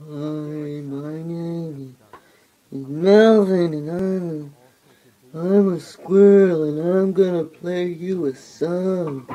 Hi, my name is Melvin, and I'm a squirrel, and I'm gonna play you a song.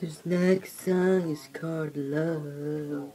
This next song is called Love.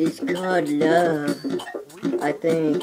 It's called Love, I think.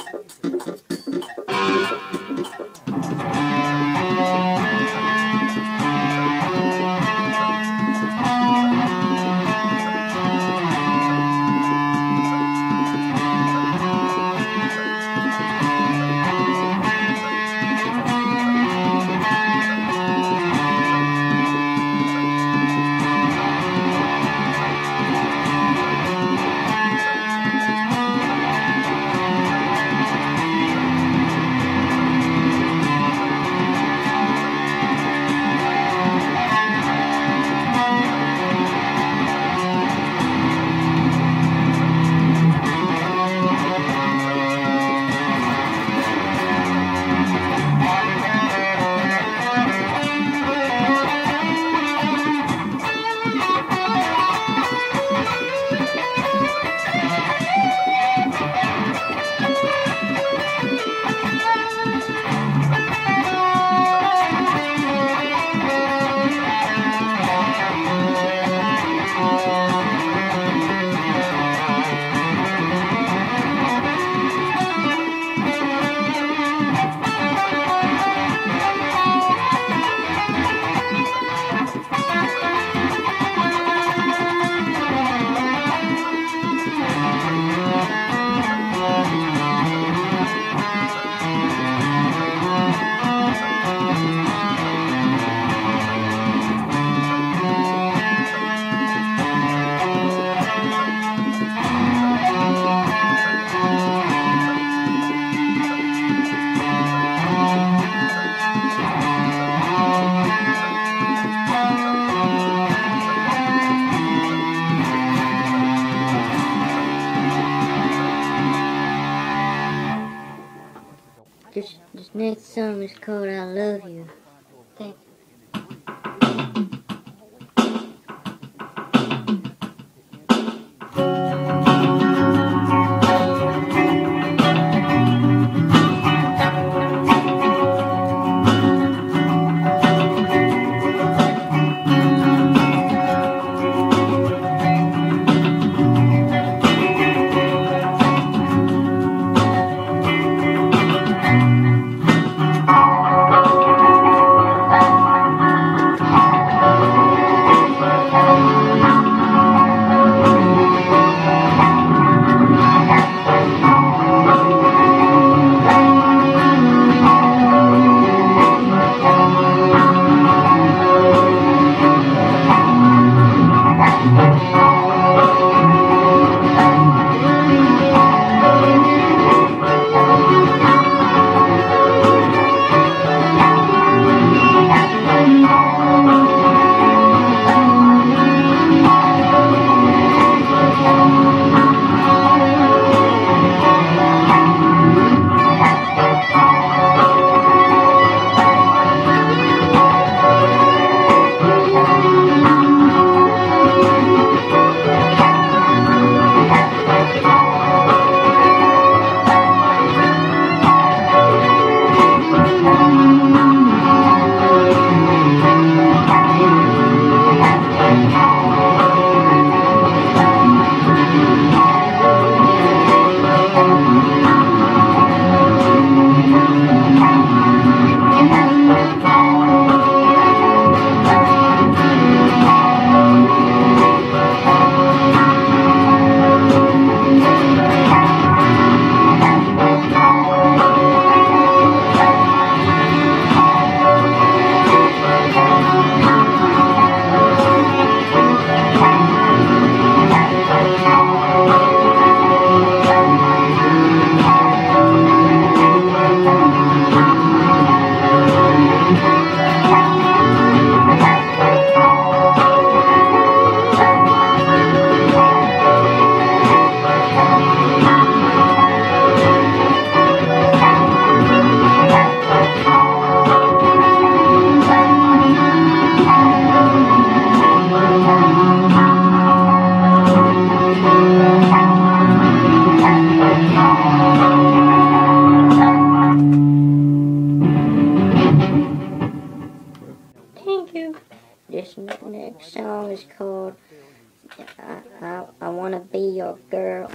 That song is called I Love You. Thank you. This next song is called I Wanna Be Your Girl.